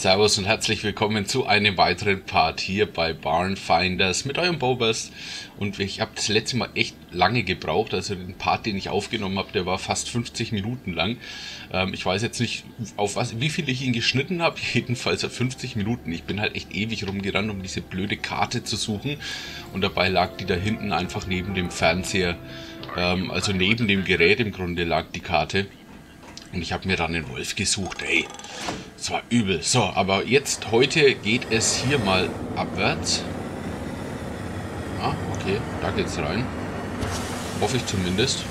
Servus und herzlich willkommen zu einem weiteren Part hier bei Barn Finders mit eurem Bobas. Und ich habe das letzte Mal echt lange gebraucht, also den Part, den ich aufgenommen habe, der war fast 50 Minuten lang. Ich weiß jetzt nicht, auf was, wie viel ich ihn geschnitten habe, jedenfalls 50 Minuten. Ich bin halt echt ewig rumgerannt, um diese blöde Karte zu suchen und dabei lag die da hinten einfach neben dem Fernseher, also neben dem Gerät im Grunde lag die Karte. Und ich habe mir dann den Wolf gesucht, ey. Das war übel. So, aber jetzt, heute geht es hier mal abwärts. Ah, okay, da geht's rein. Hoffe ich zumindest.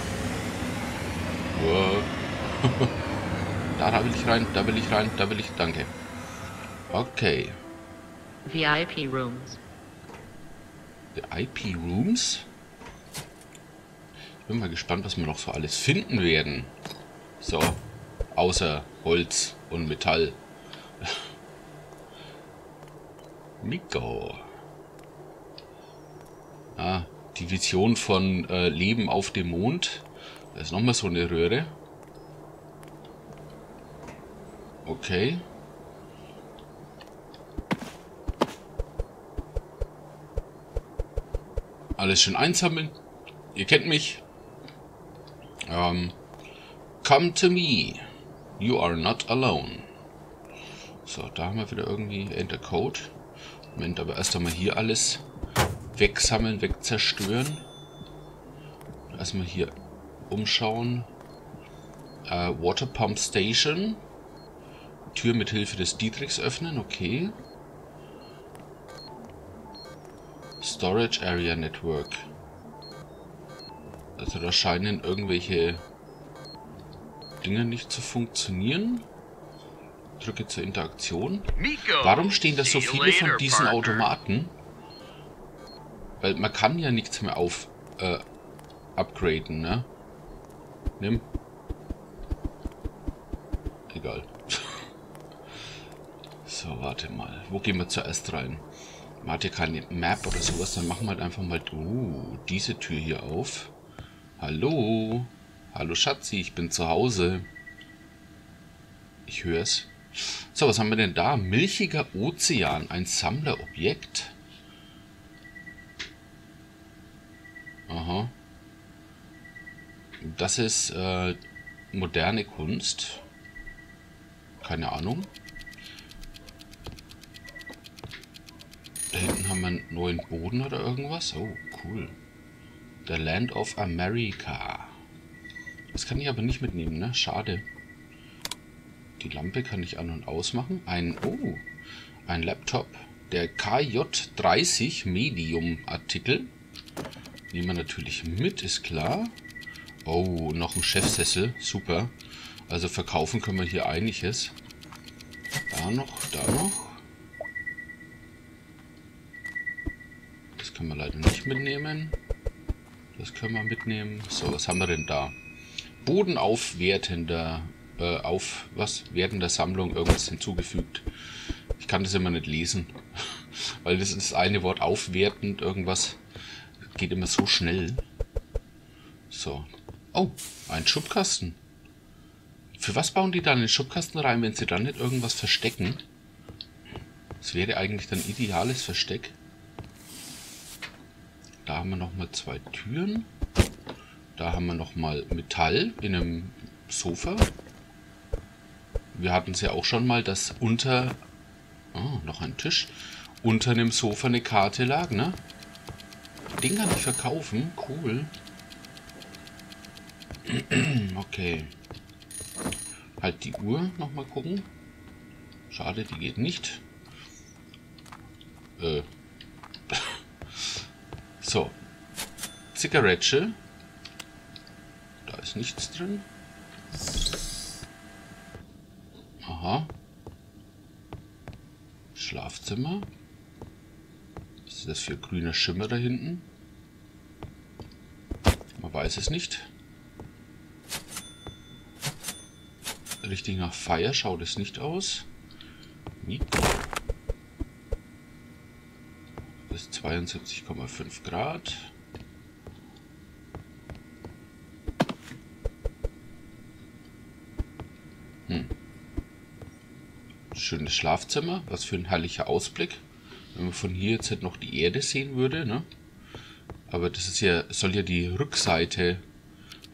Da will ich rein, da will ich rein, da will ich, danke. Okay. VIP-Rooms. VIP-Rooms? Ich bin mal gespannt, was wir noch so alles finden werden. So. Außer Holz und Metall. Miko. Ah, die Vision von Leben auf dem Mond. Da ist nochmal so eine Röhre. Okay. Alles schön einsammeln. Ihr kennt mich. Come to me. You are not alone. So, da haben wir wieder irgendwie Enter Code. Moment, aber erst einmal hier alles wegsammeln, wegzerstören. Erstmal hier umschauen. Water Pump Station. Tür mit Hilfe des Dietrichs öffnen, okay. Storage Area Network. Also da scheinen irgendwelche Dinge nicht zu funktionieren. Drücke zur Interaktion. Warum stehen da so viele von diesen Automaten? Weil man kann ja nichts mehr auf upgraden, ne? Nimm. Egal. So, warte mal. Wo gehen wir zuerst rein? Man hat ja keine Map oder sowas, dann machen wir halt einfach mal diese Tür hier auf. Hallo? Hallo Schatzi, ich bin zu Hause. Ich hör's. So, was haben wir denn da? Milchiger Ozean, ein Sammlerobjekt. Aha. Das ist moderne Kunst. Keine Ahnung. Da hinten haben wir einen neuen Boden oder irgendwas. Oh, cool. The Land of America. Das kann ich aber nicht mitnehmen, ne? Schade. Die Lampe kann ich an- und ausmachen. Ein Laptop. Der KJ30 Medium Artikel. Nehmen wir natürlich mit, ist klar. Oh, noch ein Chefsessel. Super. Also verkaufen können wir hier einiges. Da noch, da noch. Das können wir leider nicht mitnehmen. Das können wir mitnehmen. So, was haben wir denn da? Bodenaufwertender, wertender Sammlung irgendwas hinzugefügt. Ich kann das immer nicht lesen, weil das ist eine Wort aufwertend irgendwas. Geht immer so schnell. So. Oh, ein Schubkasten. Für was bauen die da einen Schubkasten rein, wenn sie dann nicht irgendwas verstecken? Das wäre eigentlich dann ideales Versteck. Da haben wir nochmal zwei Türen. Da haben wir nochmal Metall in einem Sofa. Wir hatten es ja auch schon mal, dass unter... Oh, noch ein Tisch. Unter einem Sofa eine Karte lag, ne? Den kann ich verkaufen. Cool. Okay. Halt die Uhr nochmal gucken. Schade, die geht nicht. So. Zigarette. Ist nichts drin. Aha. Schlafzimmer. Was ist das für grüner Schimmer da hinten? Man weiß es nicht. Richtig nach Feier schaut es nicht aus. Mikro. Bis 72,5 Grad. schönes Schlafzimmer. Was für ein herrlicher Ausblick. Wenn man von hier jetzt halt noch die Erde sehen würde, ne? Aber das ist ja, soll ja die Rückseite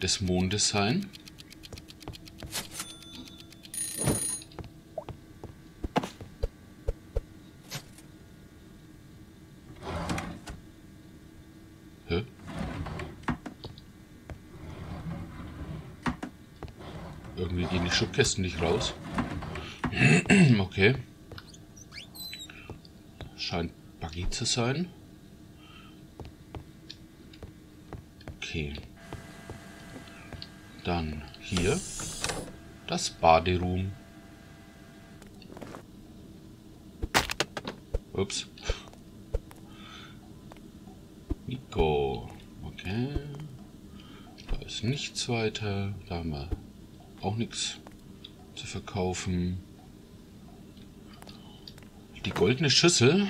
des Mondes sein. Irgendwie gehen die Schubkästen nicht raus. Okay. Scheint buggy zu sein. Okay. Dann hier das Baderoom. Ups. Miko. Okay. Da ist nichts weiter. Da haben wir auch nichts zu verkaufen. Die goldene Schüssel.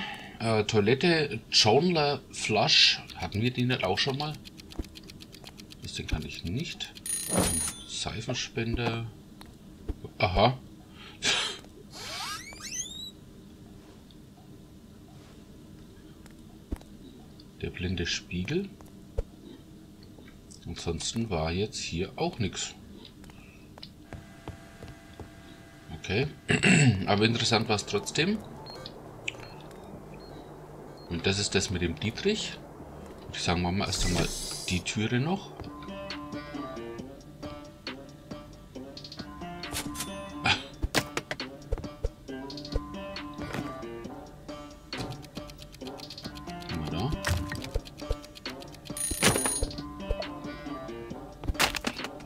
Toilette Journaler Flush. Hatten wir die nicht auch schon mal? Das Ding kann ich nicht. Seifenspender. Aha. Der blinde Spiegel. Ansonsten war jetzt hier auch nichts. Okay. Aber interessant war es trotzdem. Und das ist das mit dem Dietrich. Ich sage mal erst einmal die Türe noch.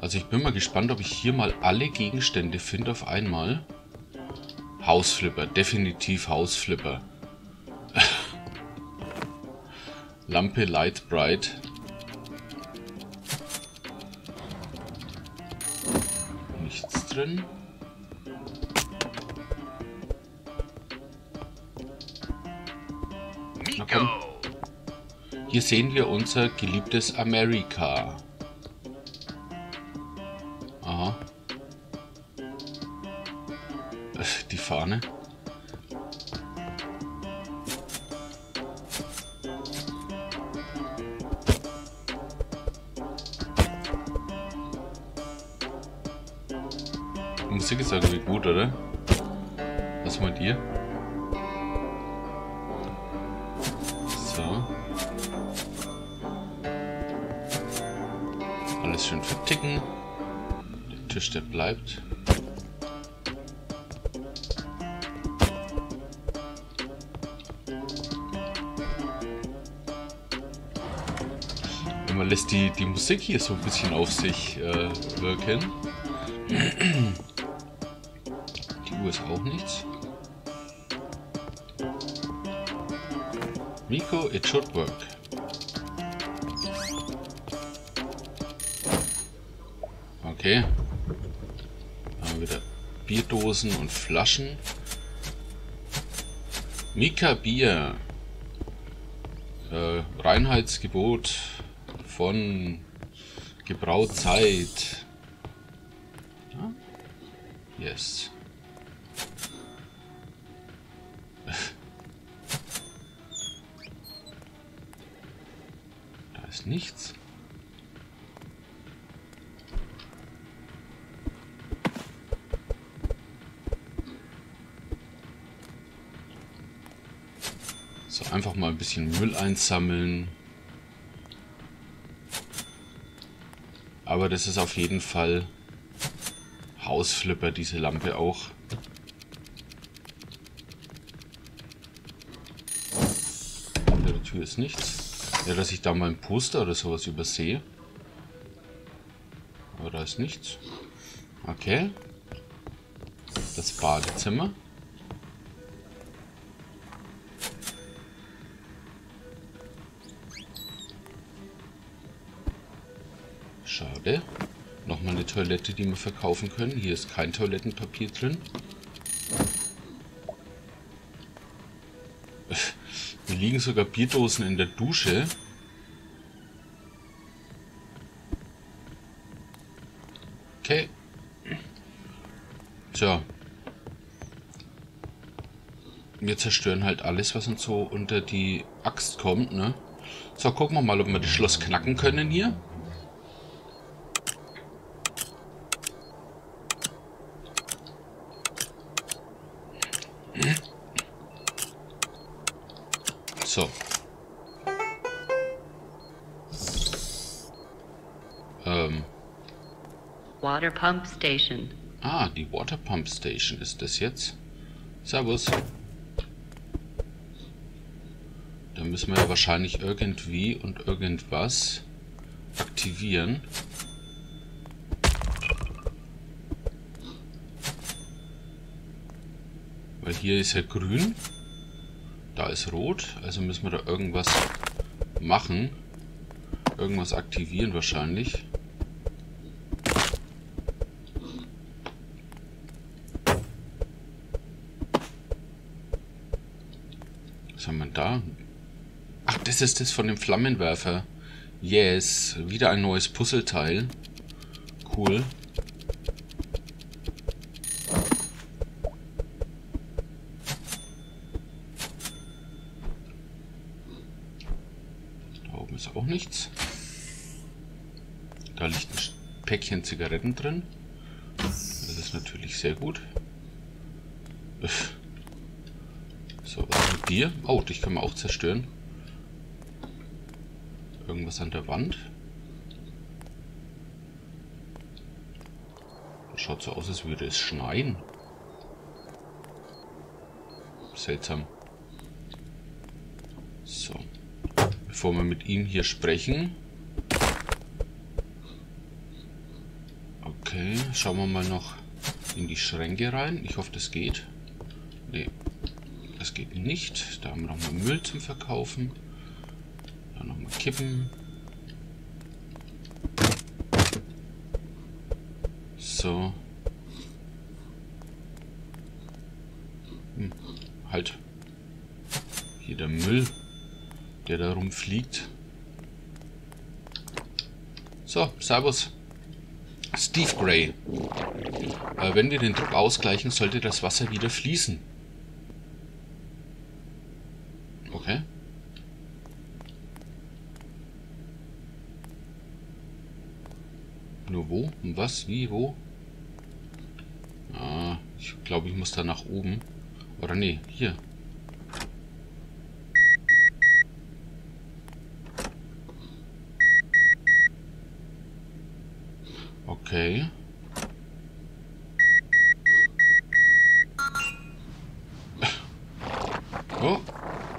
Also ich bin mal gespannt, ob ich hier mal alle Gegenstände finde auf einmal. Hausflipper, definitiv Hausflipper. Lampe Light Bright. Nichts drin. Na komm. Hier sehen wir unser geliebtes Amerika. Fahne. Die Musik ist irgendwie gut, oder? Was meint ihr? So. Alles schön verticken. Der Tisch, der bleibt. Man lässt die Musik hier so ein bisschen auf sich wirken. Die Uhr ist auch nichts. Miko, it should work. Okay. Dann haben wir wieder Bierdosen und Flaschen. Mika Bier. Reinheitsgebot. Von gebraut Zeit. Ja? Yes. Da ist nichts. So, einfach mal ein bisschen Müll einsammeln. Aber das ist auf jeden Fall Hausflipper, diese Lampe auch. Unter der Tür ist nichts. Ja, dass ich da mal ein Poster oder sowas übersehe. Aber da ist nichts. Okay. Das Badezimmer. Schade. Nochmal eine Toilette, die wir verkaufen können. Hier ist kein Toilettenpapier drin. Hier liegen sogar Bierdosen in der Dusche. Okay. Tja. wir zerstören halt alles, was uns so unter die Axt kommt, ne? So, gucken wir mal, ob wir das Schloss knacken können hier. So. Water Pump Station. Ah, die Water Pump Station ist das jetzt. Servus. Da müssen wir ja wahrscheinlich irgendwie und irgendwas aktivieren. Weil hier ist ja grün. Da ist rot. Also müssen wir da irgendwas machen. Irgendwas aktivieren wahrscheinlich. Was haben wir denn da? Ach, das ist das von dem Flammenwerfer. Yes. Wieder ein neues Puzzleteil. Cool. Da oben ist auch nichts. Da liegt ein Päckchen Zigaretten drin. Das ist natürlich sehr gut. Öff. So, was mit dir? Oh, dich können wir auch zerstören. Irgendwas an der Wand. Das schaut so aus, als würde es schneien. Seltsam. So. Bevor wir mit ihm hier sprechen. Okay, schauen wir mal noch in die Schränke rein. Ich hoffe, das geht. Nee. Das geht nicht. Da haben wir nochmal Müll zum Verkaufen. Da nochmal Kippen. So. Hm, halt. Hier der Müll, der da rumfliegt. So, servus. Steve Gray. Wenn wir den Druck ausgleichen, sollte das Wasser wieder fließen. Nur wo? Und was? Wie? Wo? Ah, ich glaube, ich muss da nach oben. Oder nee, hier. Okay. Oh.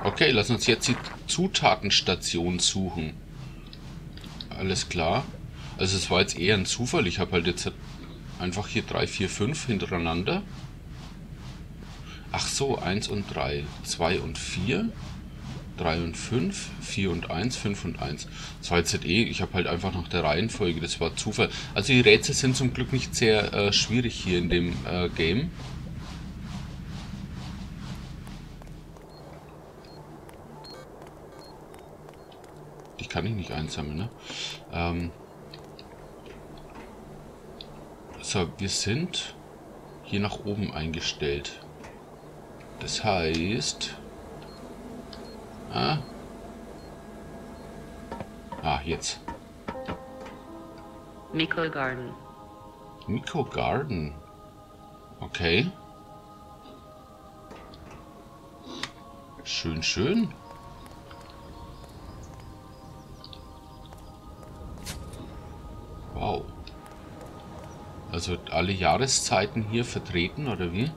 Okay, lass uns jetzt die Zutatenstation suchen. Alles klar. Also es war jetzt eher ein Zufall. Ich habe halt jetzt einfach hier 3, 4, 5 hintereinander. Ach so, 1 und 3, 2 und 4, 3 und 5, 4 und 1, 5 und 1. Das war jetzt eh, ich habe halt einfach nach der Reihenfolge, das war Zufall. Also die Rätsel sind zum Glück nicht sehr schwierig hier in dem Game. Die kann ich nicht einsammeln, ne? So, wir sind hier nach oben eingestellt. Das heißt... jetzt. Mikro Garden. Mikro Garden. Okay. Schön, schön. Wow. Also alle Jahreszeiten hier vertreten, oder wie?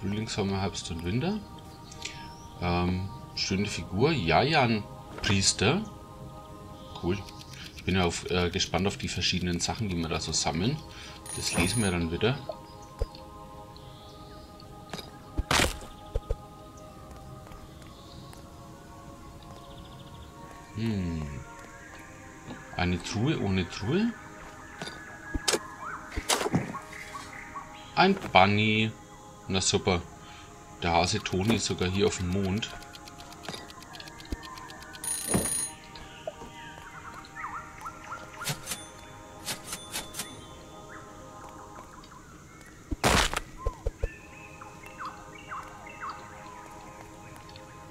Frühling, Sommer, Herbst und Winter. Schöne Figur. Jajan Priester. Cool. Ich bin ja gespannt auf die verschiedenen Sachen, die wir da so sammeln. Das lesen wir dann wieder. Eine Truhe ohne Truhe. Ein Bunny. Na super. Der Hase Toni ist sogar hier auf dem Mond.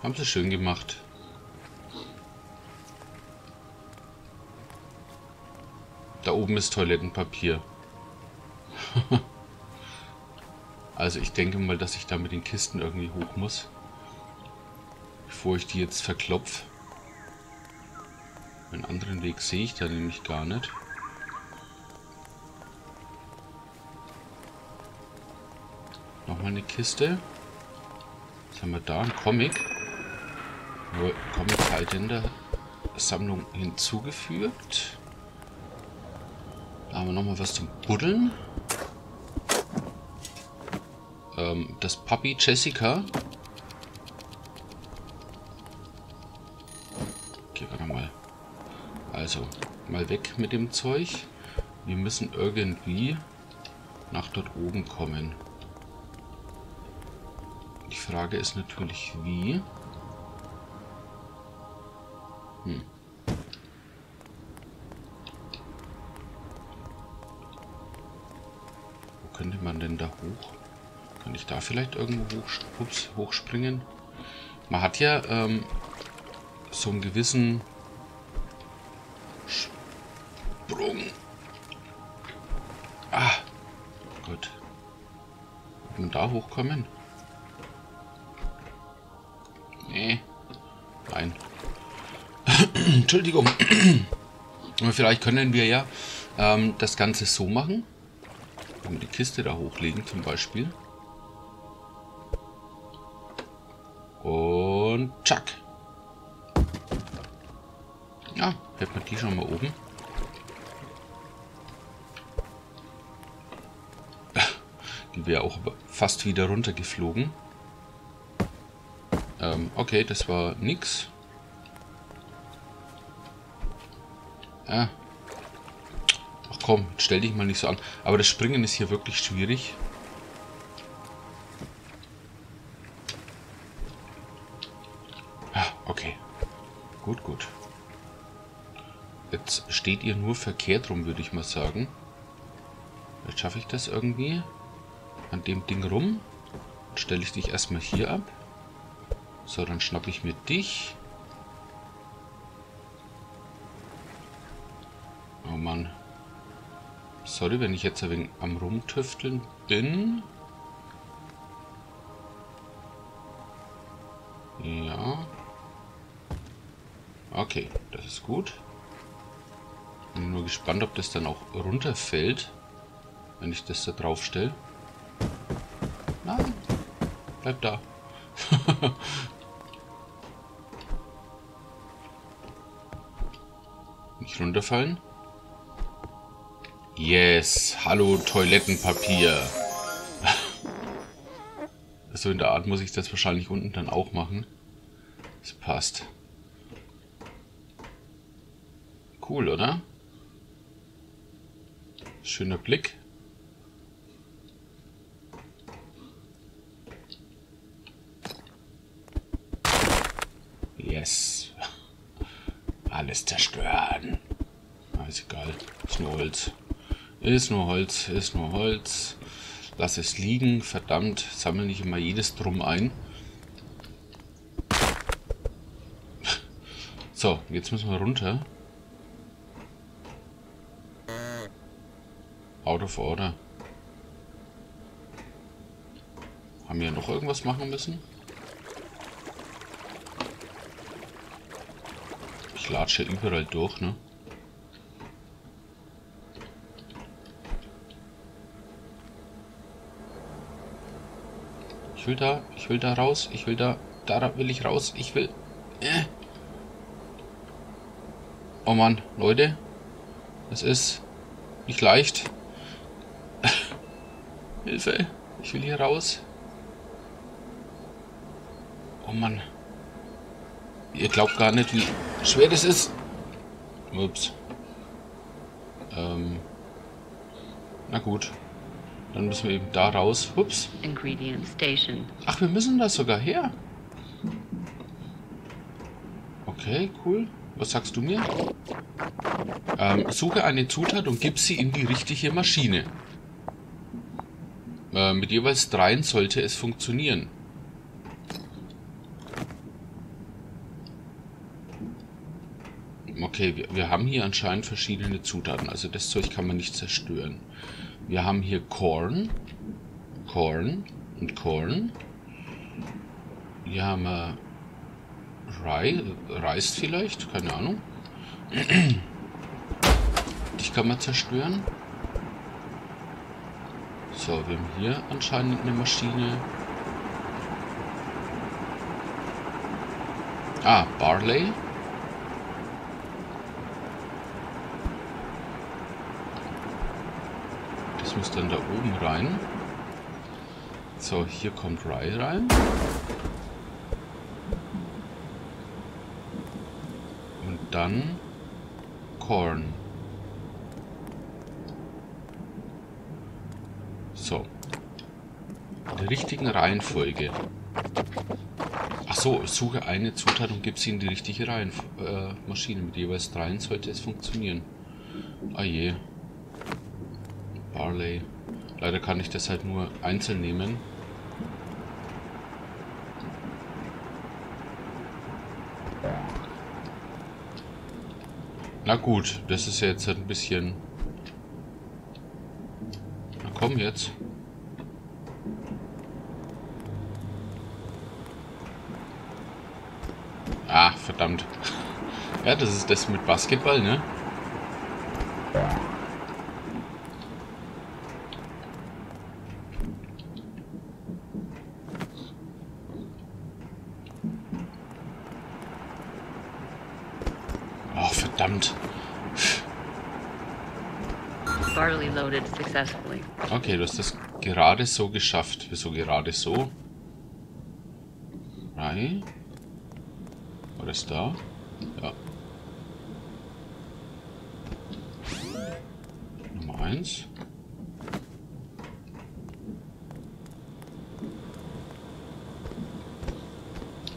Haben sie schön gemacht. Da oben ist Toilettenpapier. Also ich denke mal, dass ich da mit den Kisten irgendwie hoch muss. Bevor ich die jetzt verklopfe. Einen anderen Weg sehe ich da nämlich gar nicht. Nochmal eine Kiste. Was haben wir da? Ein Comic. Nur Comic-Haltender Sammlung hinzugefügt. Da haben wir nochmal was zum Buddeln. Das Puppy Jessica. Okay, warte mal. Also, mal weg mit dem Zeug. Wir müssen irgendwie nach dort oben kommen. Die Frage ist natürlich, wie. Wo könnte man denn da hoch? Kann ich da vielleicht irgendwo hochspringen? Man hat ja so einen gewissen Sprung. Ah, Gott. Wird man da hochkommen? Nee. Nein. Entschuldigung. Aber vielleicht können wir ja das Ganze so machen. Wenn wir die Kiste da hochlegen zum Beispiel. Und tschack. Ja, hätten wir die schon mal oben. Die wäre auch fast wieder runtergeflogen. Okay, das war nix. Ah. Ach komm, stell dich mal nicht so an. Aber das Springen ist hier wirklich schwierig. Gut, gut. Jetzt steht ihr nur verkehrt rum, würde ich mal sagen. Jetzt schaffe ich das irgendwie an dem Ding rum. Dann stelle ich dich erstmal hier ab. So, dann schnappe ich mir dich. Oh Mann. Sorry, wenn ich jetzt ein wenig am Rumtüfteln bin. Ja. Okay, das ist gut. Bin nur gespannt, ob das dann auch runterfällt, wenn ich das da drauf stelle. Nein, bleib da. Nicht runterfallen. Yes, hallo Toilettenpapier. So in der Art muss ich das wahrscheinlich unten dann auch machen. Das passt. Cool, oder? Schöner Blick. Yes. Alles zerstören. Ist egal. Ist nur Holz. Ist nur Holz. Ist nur Holz. Lass es liegen. Verdammt. Sammle nicht immer jedes Drum ein. So, jetzt müssen wir runter. Out of order. Haben wir noch irgendwas machen müssen? Ich latsche überall durch, ne? Ich will da raus, ich will da, da will ich raus, ich will... Oh Mann, Leute, es ist nicht leicht. Hilfe, ich will hier raus. Oh Mann. Ihr glaubt gar nicht, wie schwer das ist. Ups. Na gut. Dann müssen wir eben da raus. Ups. Ach, wir müssen das sogar her. Okay, cool. Was sagst du mir? Suche eine Zutat und gib sie in die richtige Maschine. Mit jeweils 3 sollte es funktionieren. Okay, wir haben hier anscheinend verschiedene Zutaten. Also das Zeug kann man nicht zerstören. Wir haben hier Korn. Korn und Korn. Hier haben wir Reis vielleicht, keine Ahnung. Dich kann man zerstören. So, wir haben hier anscheinend eine Maschine. Ah, Barley. Das muss dann da oben rein. So, hier kommt Rye rein. Und dann Korn. So. In der richtigen Reihenfolge. Achso, suche eine Zutat und gib sie in die richtige Reihenfolge. Maschine mit jeweils 3 sollte es funktionieren. Ah je. Barley. Leider kann ich das halt nur einzeln nehmen. Na gut, das ist ja jetzt ein bisschen... Na komm jetzt. Ah, verdammt. Ja, das ist das mit Basketball, ne? Okay, du hast das gerade so geschafft. Wieso gerade so? Rein. War das da? Ja. Nummer 1.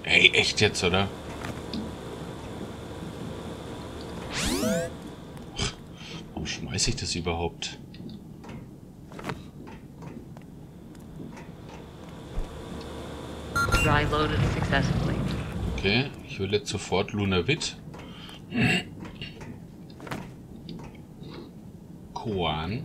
Ey, echt jetzt, oder? Warum schmeiße ich das überhaupt? Okay, ich will jetzt sofort Lunavit. Koan.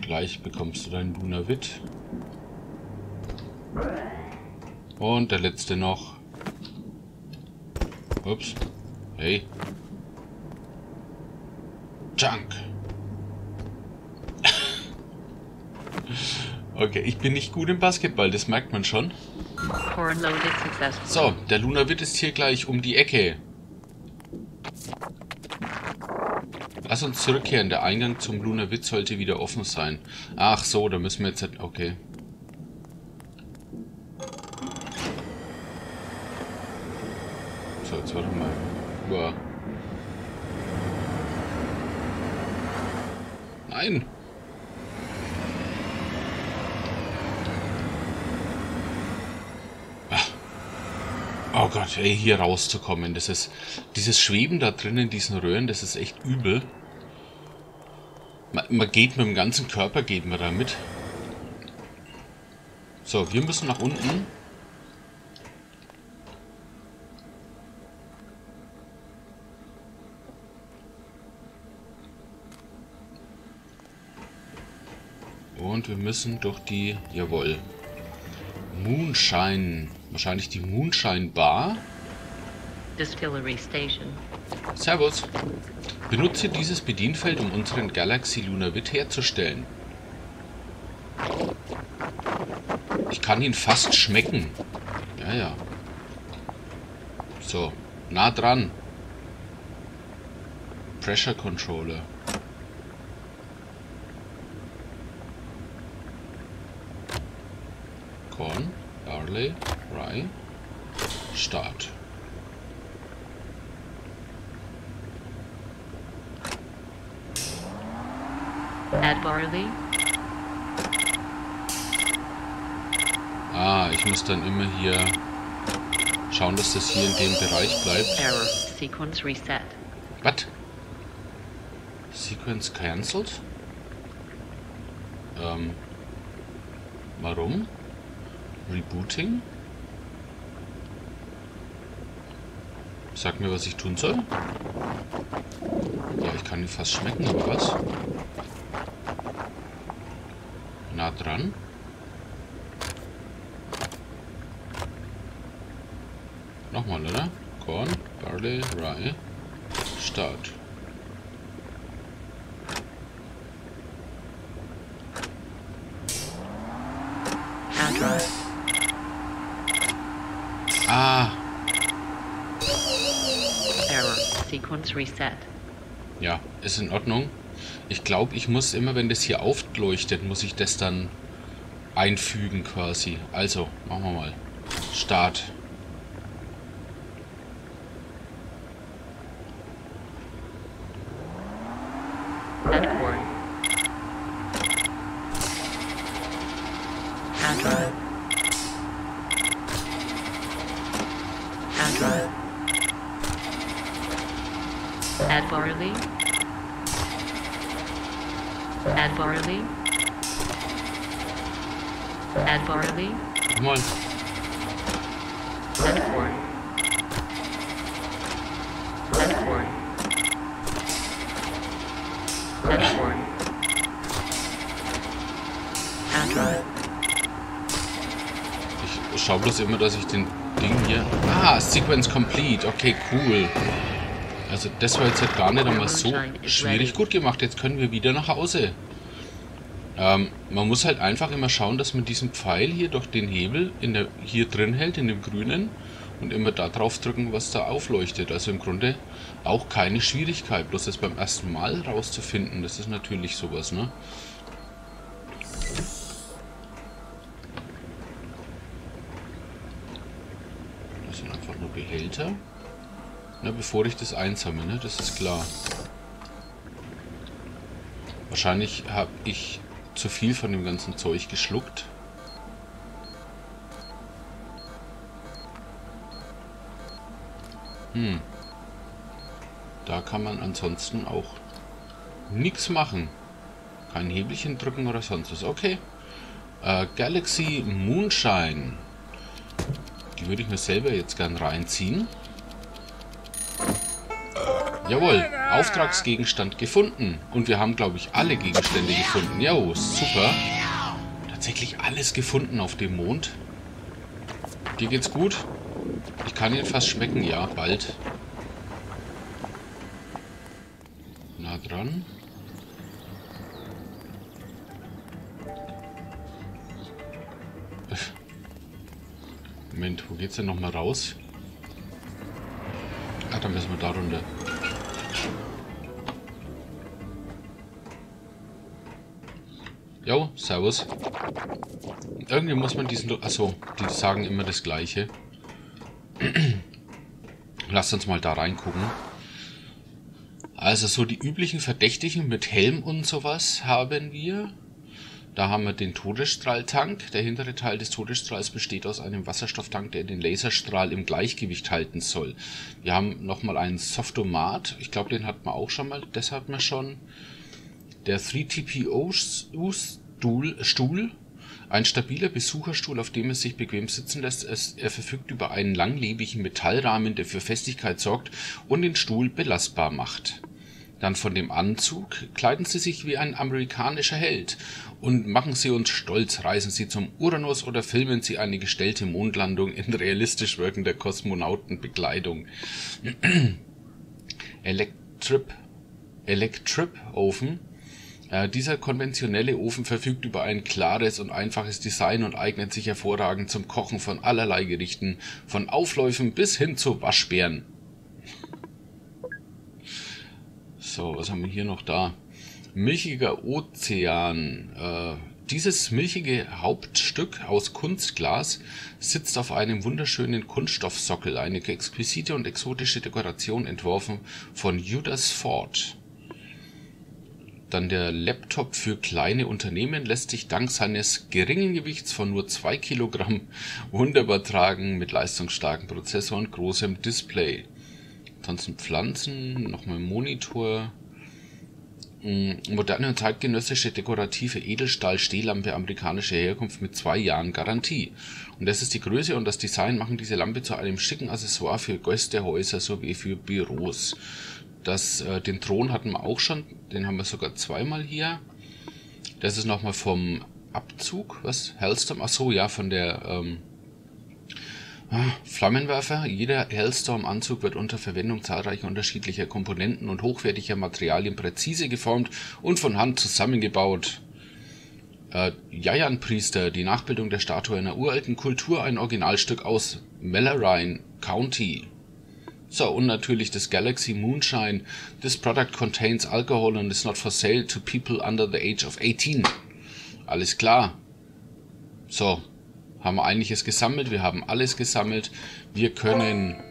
Gleich bekommst du dein Lunavit. Und der letzte noch. Ups. Hey. Junk. Okay, ich bin nicht gut im Basketball, das merkt man schon. So, der Lunavit ist hier gleich um die Ecke. Lass uns zurückkehren, der Eingang zum Lunavit sollte wieder offen sein. Ach so, da müssen wir jetzt... Okay. So, jetzt warte mal. Wow. Nein! Oh Gott, ey, hier rauszukommen, das ist... Dieses Schweben da drin in diesen Röhren, das ist echt übel. Man geht mit dem ganzen Körper, geht man da mit. So, wir müssen nach unten. Und wir müssen durch die... Jawohl. Moonshine. Wahrscheinlich die Moonshine Bar. Distillery Station. Servus. Benutze dieses Bedienfeld, um unseren Galaxy Lunavit herzustellen. Ich kann ihn fast schmecken. Ja, ja. So. Nah dran. Pressure Controller. Korn, Barley, Rye, Start. Add Barley. Ah, ich muss dann immer hier schauen, dass das hier in dem Bereich bleibt. Error. Sequence reset. Was? Sequence cancelled? Warum? Rebooting? Sag mir, was ich tun soll. Ja, ich kann ihn fast schmecken, aber was? Nah dran. Nochmal, oder? Corn, Barley, Rye. Start. Ah. Error. Sequence reset. Ja, ist in Ordnung. Ich glaube, ich muss immer, wenn das hier aufleuchtet, muss ich das dann einfügen quasi. Also, machen wir mal. Start. Ich schau bloß immer, dass ich den Ding hier... Ah, Sequence Complete. Okay, cool. Also das war jetzt halt gar nicht einmal so schwierig gut gemacht. Jetzt können wir wieder nach Hause. Man muss halt einfach immer schauen, dass man diesen Pfeil hier durch den Hebel in der, hier drin hält, in dem grünen. Und immer da drauf drücken, was da aufleuchtet. Also im Grunde auch keine Schwierigkeit. Bloß das beim ersten Mal rauszufinden, das ist natürlich sowas, ne? Das sind einfach nur Behälter. Na, bevor ich das einsammle, ne? Das ist klar. Wahrscheinlich habe ich zu viel von dem ganzen Zeug geschluckt. Hm. Da kann man ansonsten auch nichts machen. Kein Hebelchen drücken oder sonst was. Okay. Galaxy Moonshine. Die würde ich mir selber jetzt gern reinziehen. Jawohl, Auftragsgegenstand gefunden. Und wir haben, glaube ich, alle Gegenstände gefunden. Ja, super. Tatsächlich alles gefunden auf dem Mond. Dir geht's gut? Ich kann ihn fast schmecken. Ja, bald. Na dran. Moment, wo geht's denn nochmal raus? Ah, dann müssen wir da runter. Jo, servus. Irgendwie muss man diesen... Achso, die sagen immer das Gleiche. Lasst uns mal da reingucken. Also so die üblichen Verdächtigen mit Helm und sowas haben wir. Da haben wir den Todesstrahltank. Der hintere Teil des Todesstrahls besteht aus einem Wasserstofftank, der den Laserstrahl im Gleichgewicht halten soll. Wir haben nochmal einen Softomat. Ich glaube, den hat man auch schon mal. Das hat man schon... Der 3TPOs-Stuhl, ein stabiler Besucherstuhl, auf dem es sich bequem sitzen lässt. Er verfügt über einen langlebigen Metallrahmen, der für Festigkeit sorgt und den Stuhl belastbar macht. Dann von dem Anzug. Kleiden Sie sich wie ein amerikanischer Held und machen Sie uns stolz. Reisen Sie zum Uranus oder filmen Sie eine gestellte Mondlandung in realistisch wirkender Kosmonautenbekleidung. Electrip-Ofen. Dieser konventionelle Ofen verfügt über ein klares und einfaches Design und eignet sich hervorragend zum Kochen von allerlei Gerichten, von Aufläufen bis hin zu Waschbären. So, was haben wir hier noch da? Milchiger Ozean. Dieses milchige Hauptstück aus Kunstglas sitzt auf einem wunderschönen Kunststoffsockel, eine exquisite und exotische Dekoration entworfen von Judas Ford. Dann der Laptop für kleine Unternehmen lässt sich dank seines geringen Gewichts von nur 2 Kilogramm wunderbar tragen mit leistungsstarken Prozessor und großem Display. Ansonsten Pflanzen, nochmal Monitor, Moderne und zeitgenössische dekorative Edelstahl-Stehlampe amerikanischer Herkunft mit 2 Jahren Garantie. Und das ist die Größe und das Design machen diese Lampe zu einem schicken Accessoire für Gästehäuser sowie für Büros. Den Thron hatten wir auch schon, den haben wir sogar zweimal hier. Das ist nochmal vom Abzug, was? Hellstorm? Achso, ja, von der Flammenwerfer. Jeder Hellstorm-Anzug wird unter Verwendung zahlreicher unterschiedlicher Komponenten und hochwertiger Materialien präzise geformt und von Hand zusammengebaut. Jajan Priester, die Nachbildung der Statue einer uralten Kultur, ein Originalstück aus Bellarine County. So, und natürlich das Galaxy Moonshine. This product contains alcohol and is not for sale to people under the age of 18. Alles klar. So. Haben wir einiges gesammelt, wir haben alles gesammelt. Wir können...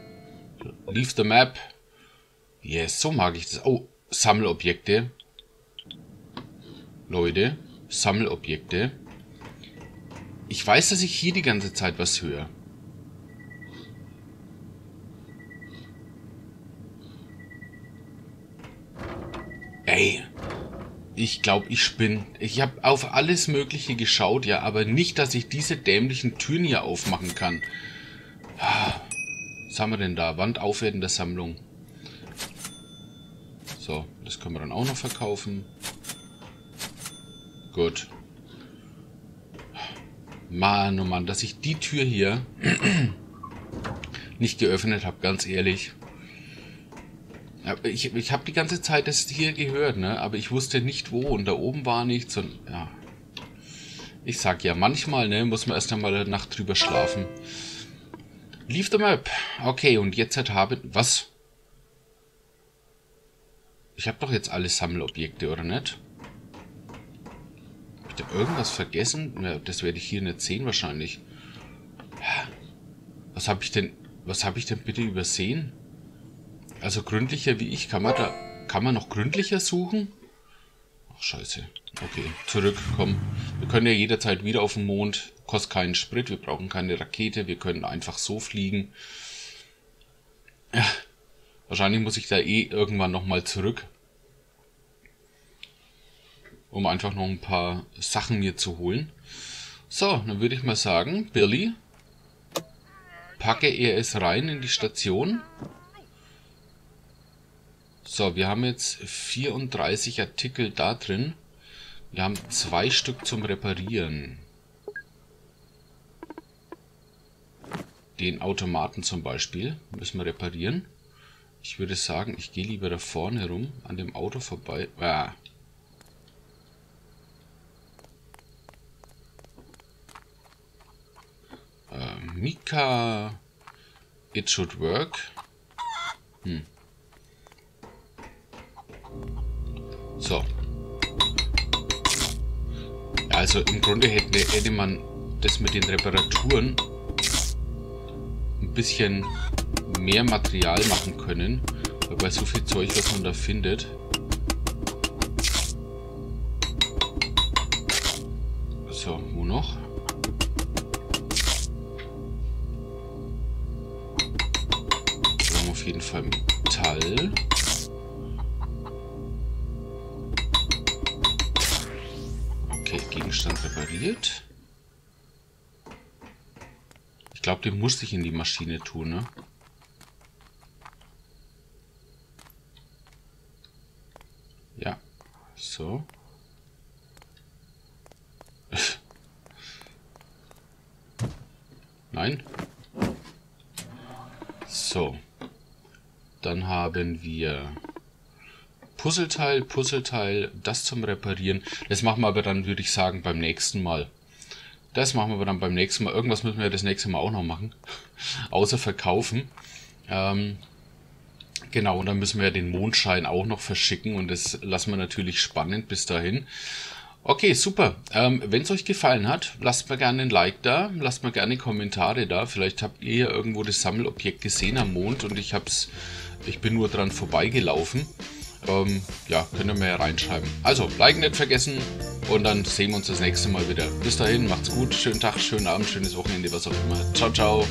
Leave the map. Yes, so mag ich das. Oh, Sammelobjekte. Leute, Sammelobjekte. Ich weiß, dass ich hier die ganze Zeit was höre. Ey... Ich glaube, ich spinne. Ich habe auf alles Mögliche geschaut, ja, aber nicht, dass ich diese dämlichen Türen hier aufmachen kann. Was haben wir denn da? Wand aufwertender Sammlung. So, das können wir dann auch noch verkaufen. Gut. Mann, oh Mann, dass ich die Tür hier nicht geöffnet habe, ganz ehrlich. Ich habe die ganze Zeit das hier gehört, ne? Aber ich wusste nicht wo und da oben war nichts und ja. Ich sag ja, manchmal, ne, muss man erst einmal eine Nacht drüber schlafen. Leave the map. Okay, und jetzt habe ich... Was? Ich habe doch jetzt alle Sammelobjekte, oder nicht? Hab ich da irgendwas vergessen? Ja, das werde ich hier nicht sehen wahrscheinlich. Was habe ich denn... Was habe ich denn bitte übersehen? Also gründlicher wie ich, kann man noch gründlicher suchen? Ach scheiße. Okay, zurück, komm. Wir können ja jederzeit wieder auf den Mond. Kostet keinen Sprit, wir brauchen keine Rakete, wir können einfach so fliegen. Ja, wahrscheinlich muss ich da eh irgendwann nochmal zurück. Um einfach noch ein paar Sachen mir zu holen. So, dann würde ich mal sagen, Billy, packe er es rein in die Station. So, wir haben jetzt 34 Artikel da drin. Wir haben 2 Stück zum Reparieren. Den Automaten zum Beispiel müssen wir reparieren. Ich würde sagen, ich gehe lieber da vorne rum, an dem Auto vorbei. Ah. Mika, it should work. Hm. So. Ja, also im Grunde hätte man das mit den Reparaturen ein bisschen mehr Material machen können, weil bei so viel Zeug, was man da findet. So, wo noch? Wir haben auf jeden Fall Metall. Gegenstand repariert. Ich glaube, den musste ich in die Maschine tun, ne? Ja, so. Nein. So. Dann haben wir... Puzzleteil, das zum Reparieren. Das machen wir aber dann, würde ich sagen, beim nächsten Mal. Das machen wir aber dann beim nächsten Mal. Irgendwas müssen wir das nächste Mal auch noch machen. Außer verkaufen. Genau, und dann müssen wir ja den Mondschein auch noch verschicken. Und das lassen wir natürlich spannend bis dahin. Okay, super. Wenn es euch gefallen hat, lasst mir gerne ein Like da, lasst mir gerne Kommentare da. Vielleicht habt ihr ja irgendwo das Sammelobjekt gesehen am Mond und ich bin nur dran vorbeigelaufen. Ja, könnt ihr mir ja reinschreiben. Also, Like nicht vergessen und dann sehen wir uns das nächste Mal wieder. Bis dahin, macht's gut, schönen Tag, schönen Abend, schönes Wochenende, was auch immer. Ciao, ciao.